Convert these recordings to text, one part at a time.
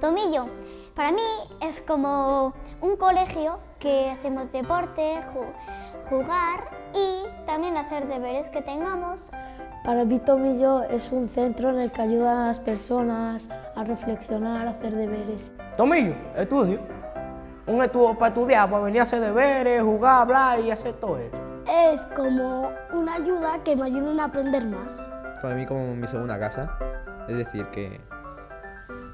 Tomillo, para mí es como un colegio que hacemos deporte, jugar y también hacer deberes que tengamos. Para mí Tomillo es un centro en el que ayudan a las personas a reflexionar, a hacer deberes. Tomillo, estudio. Un estudio para estudiar, para venir a hacer deberes, jugar, hablar y hacer todo eso. Es como una ayuda que me ayudan a aprender más. Para mí como mi segunda casa, es decir que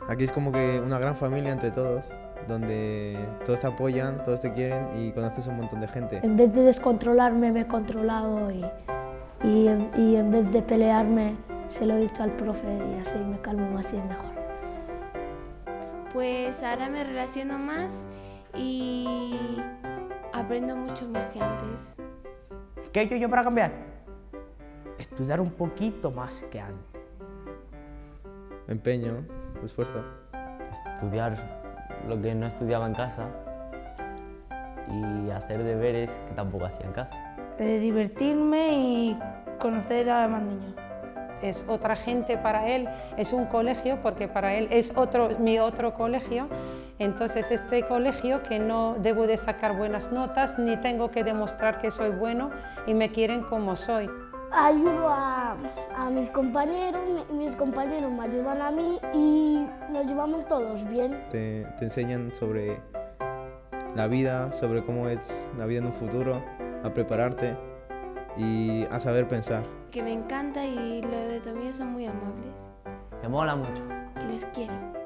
aquí es como que una gran familia entre todos, donde todos te apoyan, todos te quieren y conoces un montón de gente. En vez de descontrolarme, me he controlado y en vez de pelearme, se lo he dicho al profe y así me calmo más y es mejor. Pues ahora me relaciono más y aprendo mucho más que antes. ¿Qué he hecho yo para cambiar? Estudiar un poquito más que antes. Empeño, esfuerzo. Estudiar lo que no estudiaba en casa y hacer deberes que tampoco hacía en casa. Divertirme y conocer a más niños. Es otra gente para él, es un colegio porque para él es mi otro colegio, entonces este colegio que no debo de sacar buenas notas ni tengo que demostrar que soy bueno y me quieren como soy. Ayudo a mis compañeros me ayudan a mí y nos llevamos todos bien. Te enseñan sobre la vida, sobre cómo es la vida en un futuro, a prepararte y a saber pensar. Que me encanta y los de Tomillo son muy amables. Me mola mucho. Y los quiero.